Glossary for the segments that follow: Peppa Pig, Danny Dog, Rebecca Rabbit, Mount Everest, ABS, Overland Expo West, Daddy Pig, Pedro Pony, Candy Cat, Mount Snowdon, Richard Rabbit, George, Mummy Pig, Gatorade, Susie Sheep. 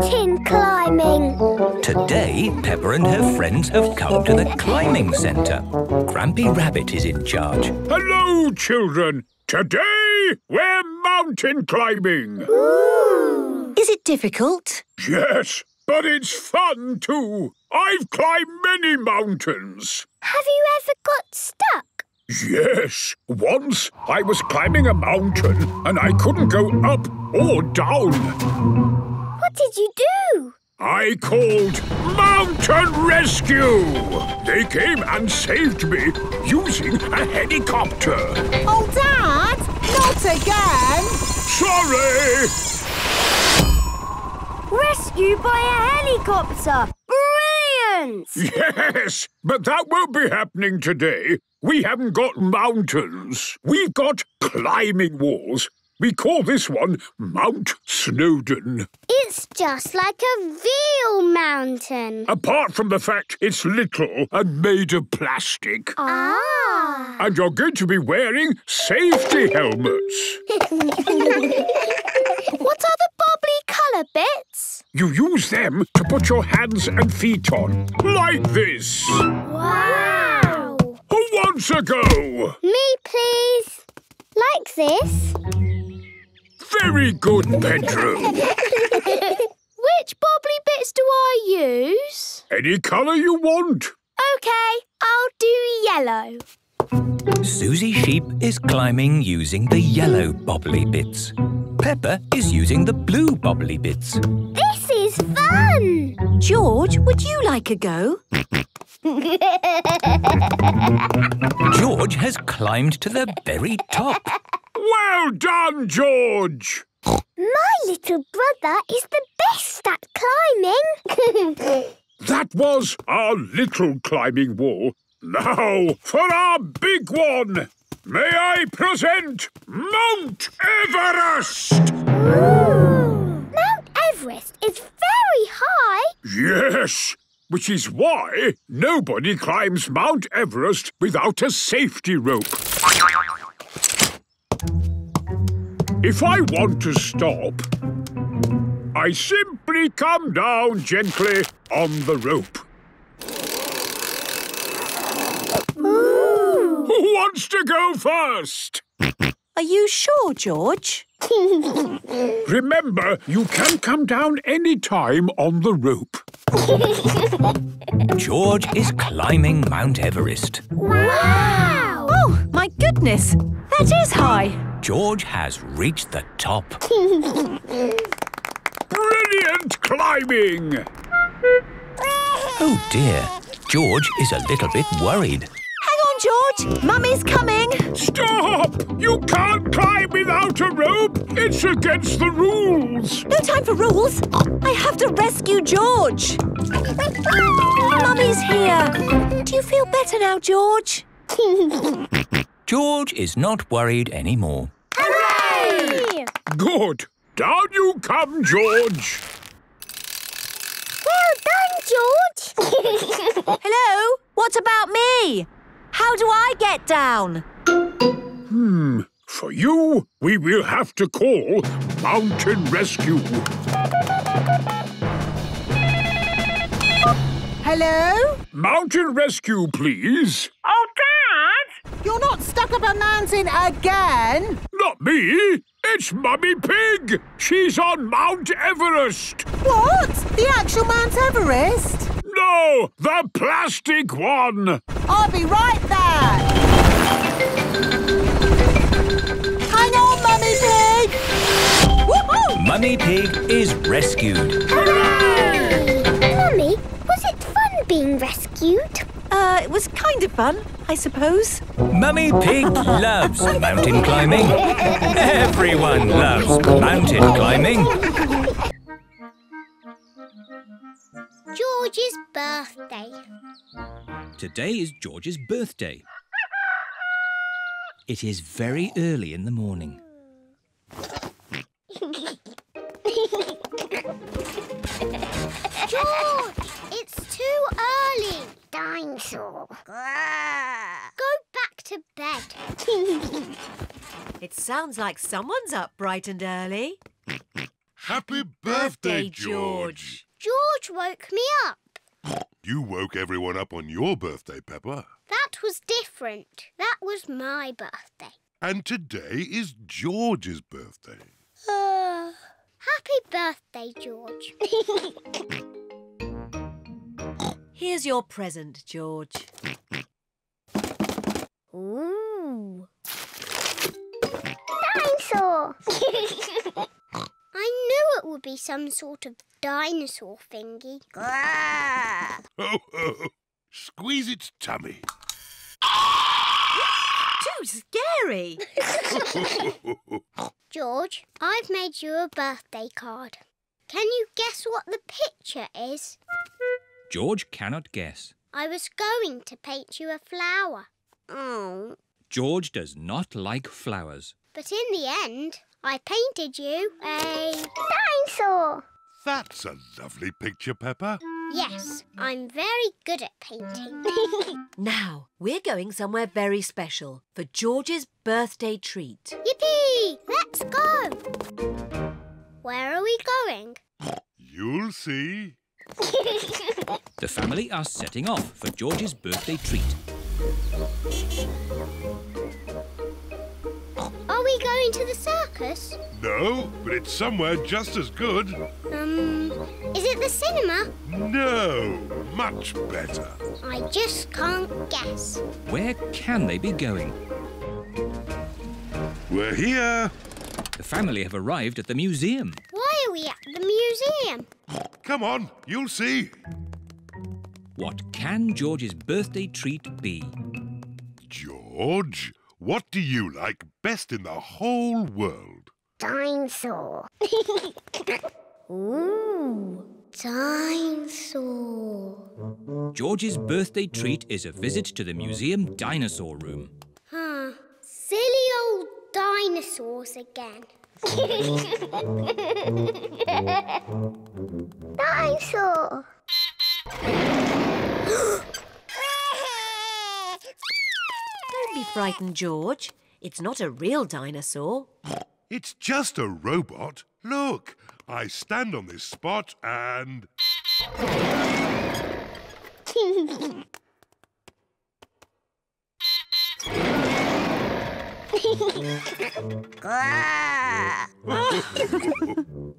mountain climbing. Today, Peppa and her friends have come to the climbing centre. Grampy Rabbit is in charge. Hello, children. Today, we're mountain climbing. Ooh. Is it difficult? Yes, but it's fun too. I've climbed many mountains. Have you ever got stuck? Yes. Once I was climbing a mountain and I couldn't go up or down. What did you do? I called Mountain Rescue. They came and saved me using a helicopter. Oh, Dad! Not again! Sorry! Rescue by a helicopter. Brilliant! Yes, but that won't be happening today. We haven't got mountains. We've got climbing walls. We call this one Mount Snowdon. It's just like a real mountain. Apart from the fact it's little and made of plastic. Ah! And you're going to be wearing safety helmets. What are the bobbly colour bits? You use them to put your hands and feet on, like this. Wow! Who wants a go? Me, please. Like this. Very good, Pedro. Which bobbly bits do I use? Any colour you want. OK, I'll do yellow. Susie Sheep is climbing using the yellow bobbly bits. Peppa is using the blue bobbly bits. This is fun! George, would you like a go? George has climbed to the very top. Well done, George! My little brother is the best at climbing. That was our little climbing wall. Now for our big one. May I present Mount Everest? Ooh. Mount Everest is very high. Yes, which is why nobody climbs Mount Everest without a safety rope. If I want to stop, I simply come down gently on the rope. Ooh. Who wants to go first? Are you sure, George? Remember, you can come down any time on the rope. George is climbing Mount Everest. Wow! Oh, my goodness! That is high! George has reached the top. Brilliant climbing! Oh dear, George is a little bit worried. George, Mummy's coming! Stop! You can't climb without a rope! It's against the rules! No time for rules! I have to rescue George! Mummy's here! Do you feel better now, George? George is not worried anymore. Hooray! Good! Down you come, George! Well done, George! Hello? What about me? How do I get down? For you, we will have to call Mountain Rescue. Hello? Mountain Rescue, please. Oh, Dad! You're not stuck up a mountain again. Not me. It's Mummy Pig. She's on Mount Everest. What? The actual Mount Everest? No, the plastic one! I'll be right there! Hang on, Mummy Pig! Woohoo! Mummy Pig is rescued. Hooray! Mummy, was it fun being rescued? It was kind of fun, I suppose. Mummy Pig loves mountain climbing. Everyone loves mountain climbing. George's birthday. Today is George's birthday. It is very early in the morning. George, it's too early. Dinosaur. Go back to bed. It sounds like someone's up bright and early. Happy birthday, George. George woke me up. You woke everyone up on your birthday, Peppa. That was different. That was my birthday. And today is George's birthday. Happy birthday, George. Here's your present, George. Ooh. Dinosaur! I knew it would be some sort of dinosaur thingy. Ho, ho. Squeeze its tummy. Too scary. George, I've made you a birthday card. Can you guess what the picture is? George cannot guess. I was going to paint you a flower. Oh. George does not like flowers. But in the end, I painted you a dinosaur. That's a lovely picture, Peppa. Yes, I'm very good at painting. Now, we're going somewhere very special for George's birthday treat. Yippee! Let's go! Where are we going? You'll see. The family are setting off for George's birthday treat. Are we going to the circus? No, but it's somewhere just as good. Is it the cinema? No, much better. I just can't guess. Where can they be going? We're here. The family have arrived at the museum. Why are we at the museum? Come on, you'll see. What can George's birthday treat be? George, what do you like best in the whole world? Dinosaur. Ooh, dinosaur. George's birthday treat is a visit to the museum dinosaur room. Huh, silly old dinosaurs again. Dinosaur. Don't be frightened, George. It's not a real dinosaur. It's just a robot. Look, I stand on this spot and...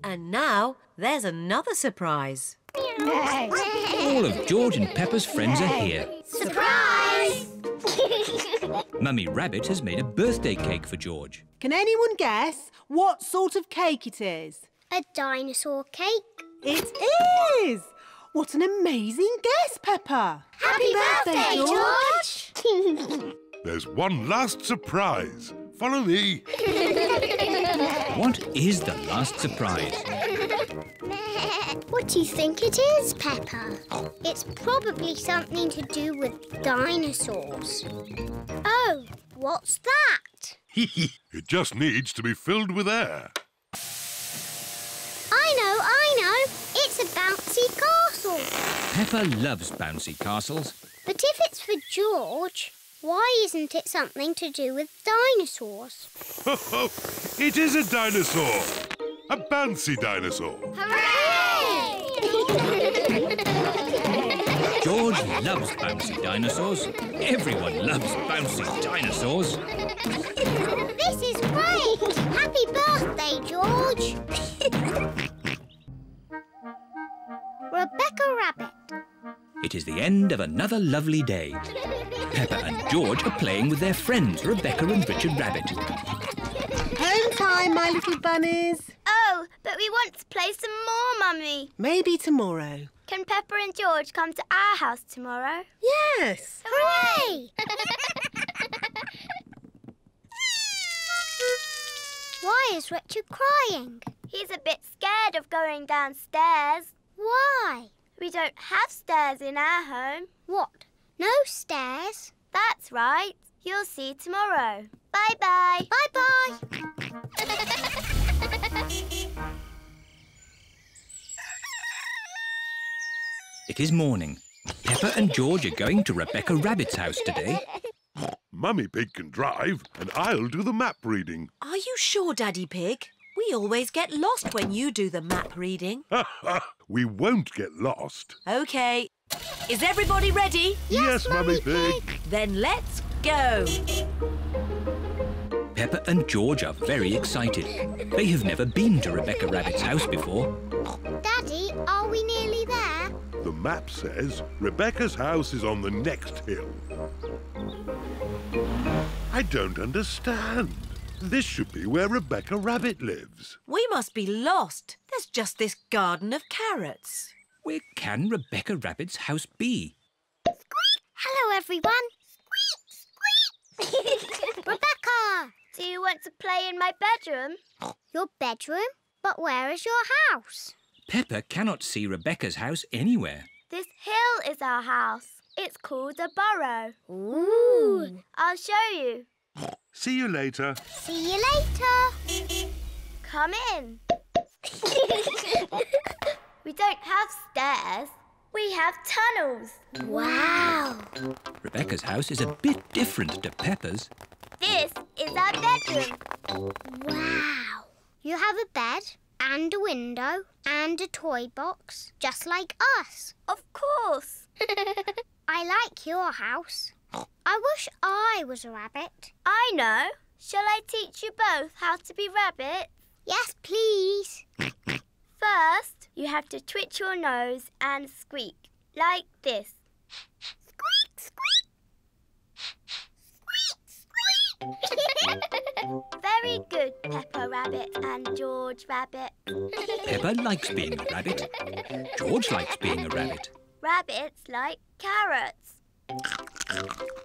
And now, there's another surprise. All of George and Peppa's friends are here. Surprise! Mummy Rabbit has made a birthday cake for George. Can anyone guess what sort of cake it is? A dinosaur cake. It is! What an amazing guess, Peppa! Happy birthday, George! There's one last surprise. Follow me. What is the last surprise? What do you think it is, Peppa? It's probably something to do with dinosaurs. Oh, what's that? It just needs to be filled with air. I know. It's a bouncy castle. Peppa loves bouncy castles. But if it's for George, why isn't it something to do with dinosaurs? It is a dinosaur. A bouncy dinosaur. Hooray! George loves bouncy dinosaurs. Everyone loves bouncy dinosaurs. This is great! Happy birthday, George! Rebecca Rabbit. It is the end of another lovely day. Peppa and George are playing with their friends, Rebecca and Richard Rabbit. Home time, my little bunnies. Oh, but we want to play some more, Mummy. Maybe tomorrow. Can Peppa and George come to our house tomorrow? Yes. Hooray! Why is Richard crying? He's a bit scared of going downstairs. Why? We don't have stairs in our home. What? No stairs? That's right. You'll see tomorrow. Bye-bye. Bye-bye. It is morning. Peppa and George are going to Rebecca Rabbit's house today. Mummy Pig can drive and I'll do the map reading. Are you sure, Daddy Pig? We always get lost when you do the map reading. We won't get lost. OK. Is everybody ready? Yes, Mummy Pig. Then let's go. Peppa and George are very excited. They have never been to Rebecca Rabbit's house before. Daddy, are we nearly there? The map says Rebecca's house is on the next hill. I don't understand. This should be where Rebecca Rabbit lives. We must be lost. There's just this garden of carrots. Where can Rebecca Rabbit's house be? Squeak! Hello, everyone. Squeak! Squeak! Rebecca! Do you want to play in my bedroom? Your bedroom? But where is your house? Peppa cannot see Rebecca's house anywhere. This hill is our house. It's called a burrow. Ooh! I'll show you. See you later. See you later. Come in. We don't have stairs. We have tunnels. Wow. Rebecca's house is a bit different to Peppa's. This is our bedroom. Wow. You have a bed and a window and a toy box, just like us. Of course. I like your house. I wish I was a rabbit. I know. Shall I teach you both how to be rabbits? Yes, please. First, you have to twitch your nose and squeak, like this. Squeak, squeak. Squeak, squeak. Very good, Peppa Rabbit and George Rabbit. Peppa likes being a rabbit. George likes being a rabbit. Rabbits like carrots.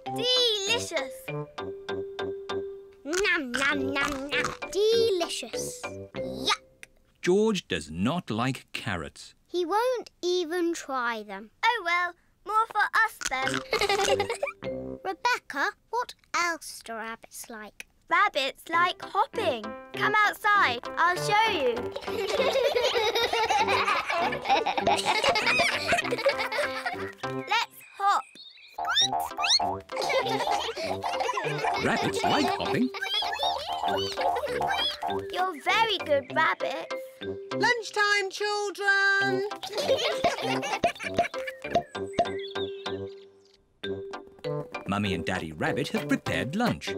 Delicious! Nom, nom, nom, nom. Delicious. Yuck! George does not like carrots. He won't even try them. Oh, well, more for us then. Rebecca, what else do rabbits like? Rabbits like hopping. Come outside, I'll show you. Let's hop. Rabbits like hopping. You're very good rabbits. Lunchtime, children! Mummy and Daddy Rabbit have prepared lunch.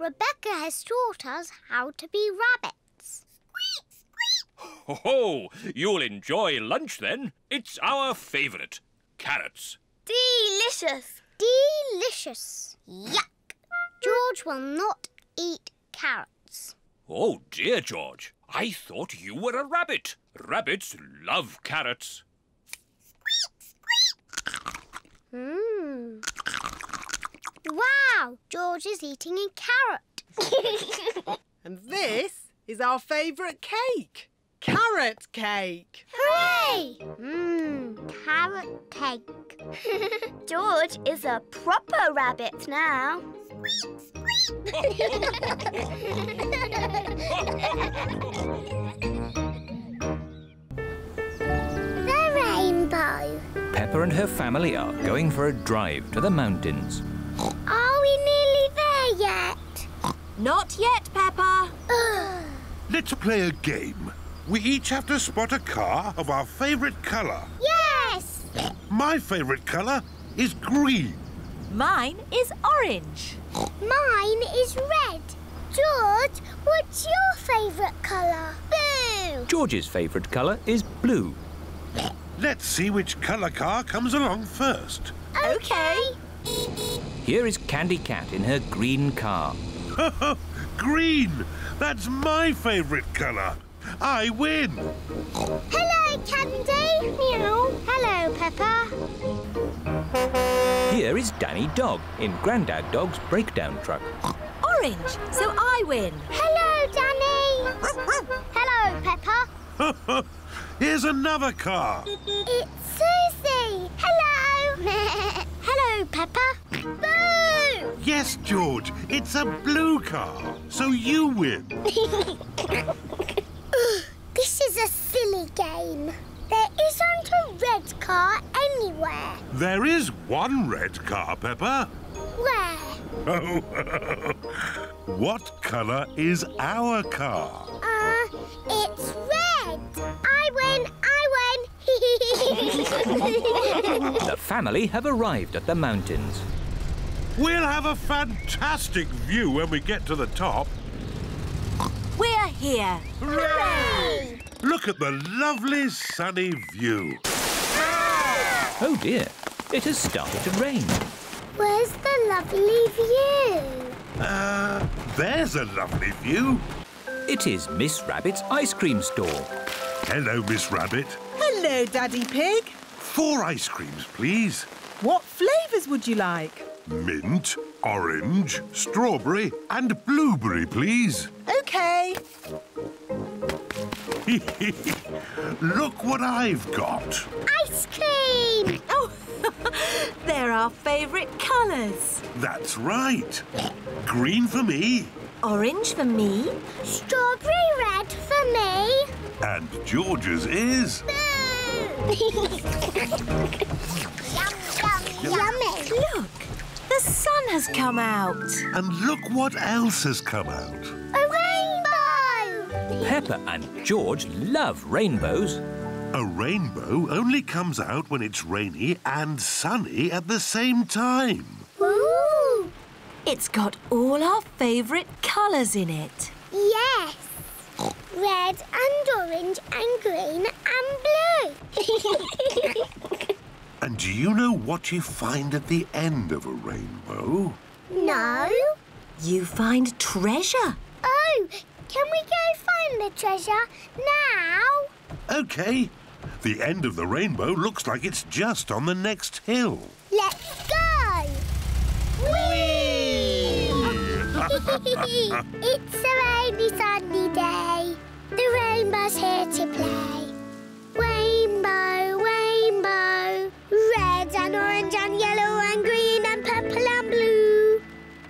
Rebecca has taught us how to be rabbits. Ho ho! You'll enjoy lunch then. It's our favourite, carrots. Delicious! Delicious! Yuck! George will not eat carrots. Oh dear, George. I thought you were a rabbit. Rabbits love carrots. Squeak! Squeak! Mmm. Wow! George is eating a carrot. And this is our favourite cake. Carrot cake! Hooray! Mmm, carrot cake. George is a proper rabbit now. Squeak, squeak! The rainbow. Peppa and her family are going for a drive to the mountains. Are we nearly there yet? Not yet, Peppa. Let's play a game. We each have to spot a car of our favourite colour. Yes! My favourite colour is green. Mine is orange. Mine is red. George, what's your favourite colour? Blue. George's favourite colour is blue. Let's see which colour car comes along first. OK. Here is Candy Cat in her green car. Green! That's my favourite colour. I win! Hello, Candy! Meow! Hello, Peppa! Here is Danny Dog in Grandad Dog's breakdown truck. Orange, so I win! Hello, Danny! Hello, Peppa! Here's another car! It's Susie! Hello! Hello, Peppa! Boo! Yes, George, it's a blue car, so you win! This is a silly game. There isn't a red car anywhere. There is one red car, Peppa. Where? Oh, what colour is our car? The family have arrived at the mountains. We'll have a fantastic view when we get to the top. We're here. Hooray! Look at the lovely sunny view. Ah! Oh dear, it has started to rain. Where's the lovely view? There's a lovely view. It is Miss Rabbit's ice cream store. Hello, Miss Rabbit. Hello, Daddy Pig. 4 ice creams, please. What flavours would you like? Mint, orange, strawberry and blueberry, please. OK. Look what I've got. Ice cream! Oh, they're our favourite colours. That's right. Green for me. Orange for me. Strawberry red for me. And George's is... Boo! Yum, yum, yummy. Look. The sun has come out. And look what else has come out. A rainbow! Peppa and George love rainbows. A rainbow only comes out when it's rainy and sunny at the same time. Ooh! It's got all our favourite colours in it. Yes. Red and orange and green and blue. And do you know what you find at the end of a rainbow? No. You find treasure. Oh, can we go find the treasure now? OK. The end of the rainbow looks like it's just on the next hill. Let's go! Whee! It's a rainy, sunny day. The rainbow's here to play. Rainbow, rainbow. Red and orange and yellow and green and purple and blue.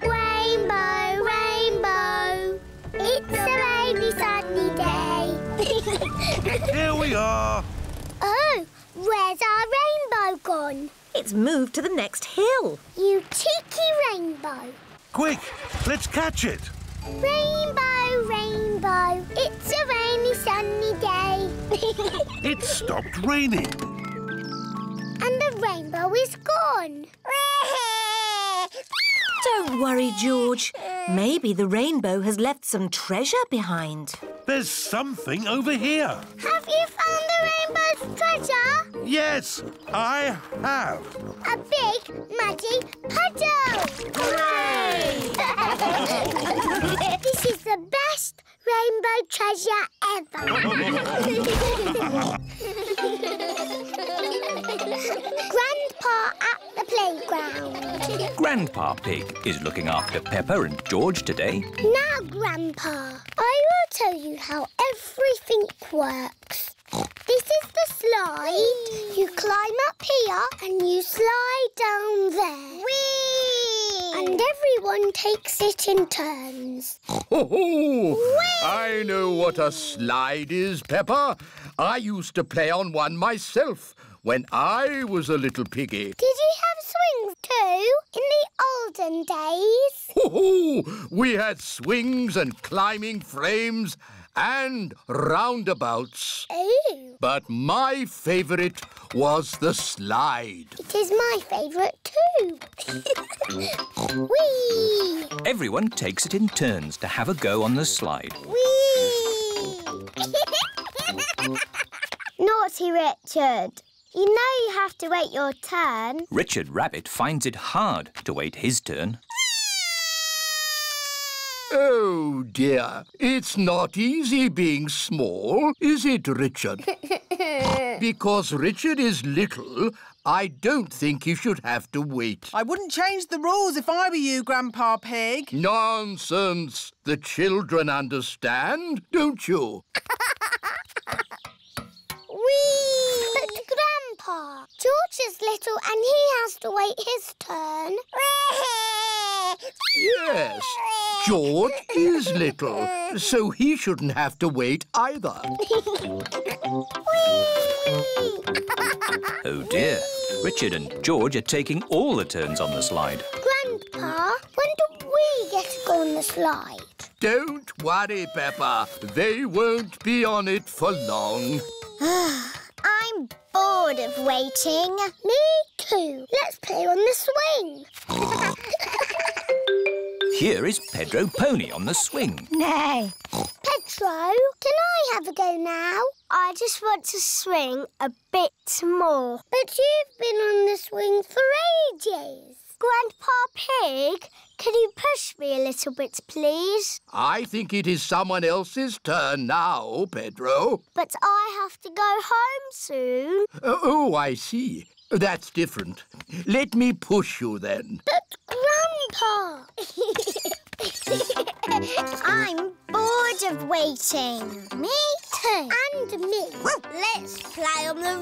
Rainbow, rainbow. It's a rainy, sunny day. Here we are. Oh, where's our rainbow gone? It's moved to the next hill. You cheeky rainbow. Quick, let's catch it. Rainbow, rainbow. It's a rainy, sunny day. It stopped raining. And the rainbow is gone. Don't worry, George. Maybe the rainbow has left some treasure behind. There's something over here. Have you found the rainbow's treasure? Yes, I have. A big, muddy puddle. Hooray! This is the best rainbow treasure ever. Grandpa at the playground. Grandpa Pig is looking after Peppa and George today. Now, Grandpa, I will tell you how everything works. This is the slide. You climb up here and you slide down there. Whee! And everyone takes it in turns. Ho-ho! Whee! I know what a slide is, Peppa. I used to play on one myself when I was a little piggy. Did you have swings too in the olden days? Ho-ho! We had swings and climbing frames and roundabouts. Ooh. But my favourite was the slide. It is my favourite too. Whee! Everyone takes it in turns to have a go on the slide. Whee! Naughty Richard. You know you have to wait your turn. Richard Rabbit finds it hard to wait his turn. Oh, dear. It's not easy being small, is it, Richard? Because Richard is little, I don't think he should have to wait. I wouldn't change the rules if I were you, Grandpa Pig. Nonsense. The children understand, don't you? Whee! But, Grandpa, George is little and he has to wait his turn. Yes, George is little, so he shouldn't have to wait either. Oh dear, Richard and George are taking all the turns on the slide. Grandpa, when do we get to go on the slide? Don't worry, Peppa. They won't be on it for long. I'm bored of of waiting. Me too. Let's play on the swing. Here is Pedro Pony on the swing. No. Pedro, can I have a go now? I just want to swing a bit more. But you've been on the swing for ages. Grandpa Pig, can you push me a little bit, please? I think it is someone else's turn now, Pedro. But I have to go home soon. Oh, I see. That's different. Let me push you then. But Grandpa! I'm bored of waiting. Me too. And me. Let's play on the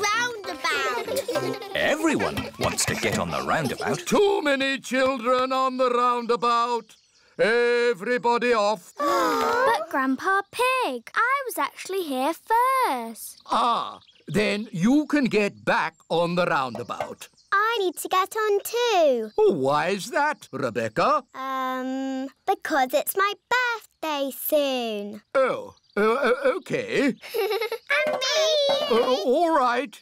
roundabout. Everyone wants to get on the roundabout. Too many children on the roundabout. Everybody off. But Grandpa Pig, I was actually here first. Ah. Then you can get back on the roundabout. I need to get on too. Oh, why is that, Rebecca? Because it's my birthday soon. Oh, OK. And me! All right.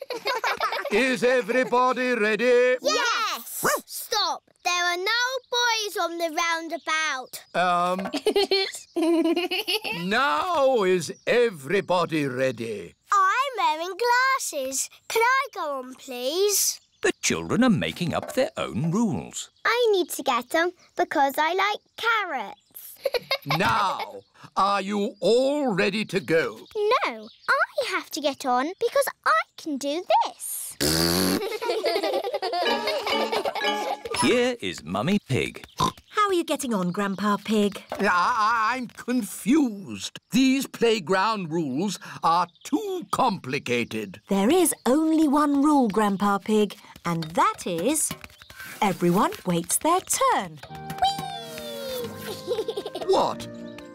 Is everybody ready? Yes! Stop! There are no boys on the roundabout. Now is everybody ready? I'm wearing glasses. Can I go on, please? The children are making up their own rules. I need to get them because I like carrots. Now, are you all ready to go? No, I have to get on because I can do this. Here is Mummy Pig. How are you getting on, Grandpa Pig? I'm confused. These playground rules are too complicated. There is only one rule, Grandpa Pig, and that is everyone waits their turn. Whee! What?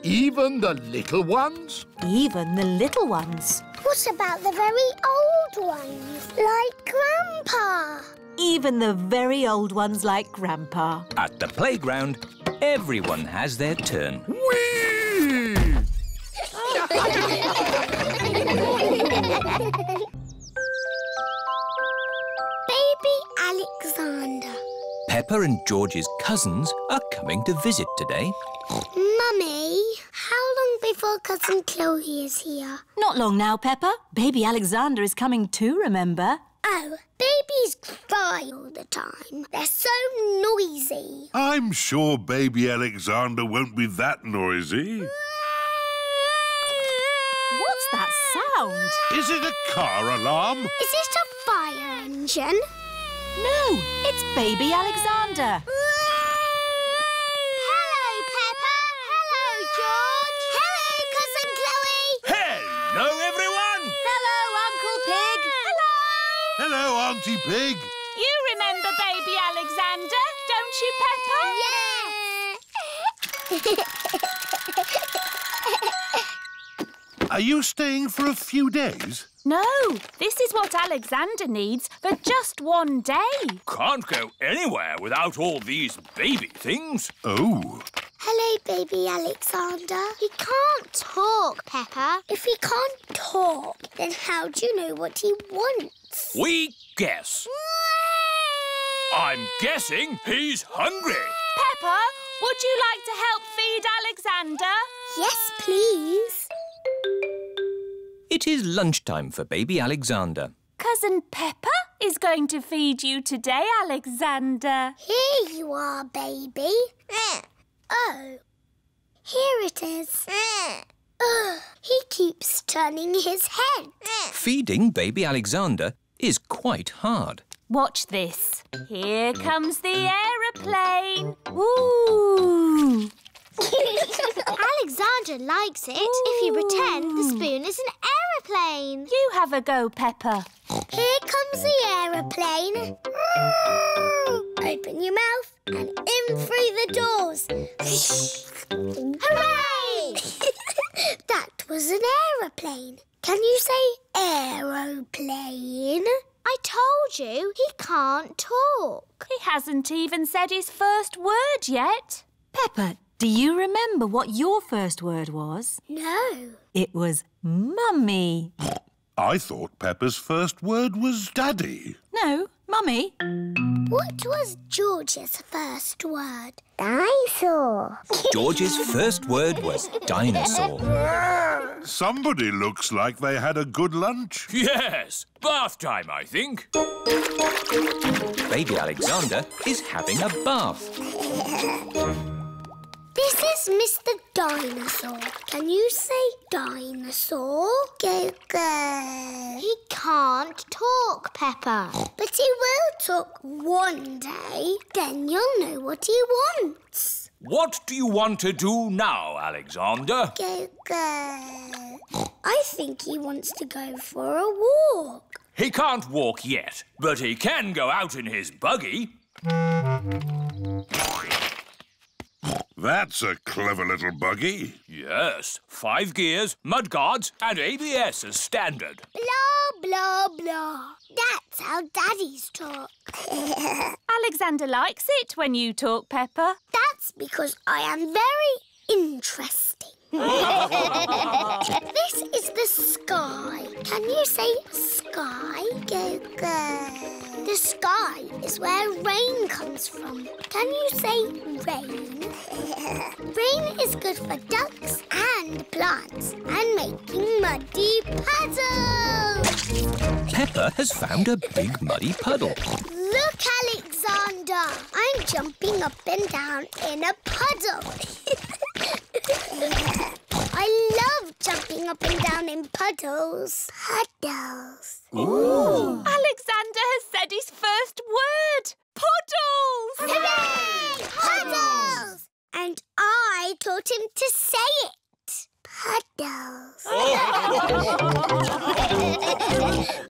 Even the little ones? Even the little ones. What about the very old ones, like Grandpa? Even the very old ones like Grandpa. At the playground, everyone has their turn. Whee! Baby Alexander. Peppa and George's cousins are coming to visit today. Mummy, how long before Cousin Chloe is here? Not long now, Peppa. Baby Alexander is coming too, remember? Oh, babies cry all the time. They're so noisy. I'm sure Baby Alexander won't be that noisy. What's that sound? Is it a car alarm? Is it a fire engine? No, it's Baby Alexander. Hello, Peppa. Hello, George. Hello, Cousin Chloe. Hello, everyone. Hello, Uncle Pig. Hello, Auntie Pig. You remember Baby Alexander, don't you, Peppa? Yeah. Are you staying for a few days? No, this is what Alexander needs for just one day. Can't go anywhere without all these baby things. Oh. Hello, Baby Alexander. He can't talk, Peppa. If he can't talk, then how do you know what he wants? We guess. I'm guessing he's hungry. Peppa, would you like to help feed Alexander? Yes, please. It is lunchtime for Baby Alexander. Cousin Peppa is going to feed you today, Alexander. Here you are, baby. Oh, here it is. He keeps turning his head. Feeding Baby Alexander is quite hard. Watch this. Here comes the aeroplane. Ooh! Alexander likes it. Ooh. If you pretend the spoon is an aeroplane. You have a go, Peppa. Here comes the aeroplane. Open your mouth and in through the doors. Hooray! That was an aeroplane. Can you say aeroplane? I told you, he can't talk. He hasn't even said his first word yet. Peppa, do you remember what your first word was? No. It was mummy. I thought Peppa's first word was Daddy. No, Mummy. What was George's first word? Dinosaur. George's first word was dinosaur. Somebody looks like they had a good lunch. Yes, bath time, I think. Baby Alexander is having a bath. This is Mr. Dinosaur. Can you say dinosaur? Go-go. He can't talk, Peppa. But he will talk one day. Then you'll know what he wants. What do you want to do now, Alexander? Go-go. I think he wants to go for a walk. He can't walk yet, but he can go out in his buggy. That's a clever little buggy. Yes, 5 gears, mudguards and ABS as standard. Blah, blah, blah. That's how daddies talk. Alexander likes it when you talk, Peppa. That's because I am very interesting. This is the sky. Can you say sky? Go, go. The sky is where rain comes from. Can you say rain? Rain is good for ducks and plants and making muddy puddles. Peppa has found a big muddy puddle. Look, Alexander. I'm jumping up and down in a puddle. I love jumping up and down in puddles. Puddles. Ooh.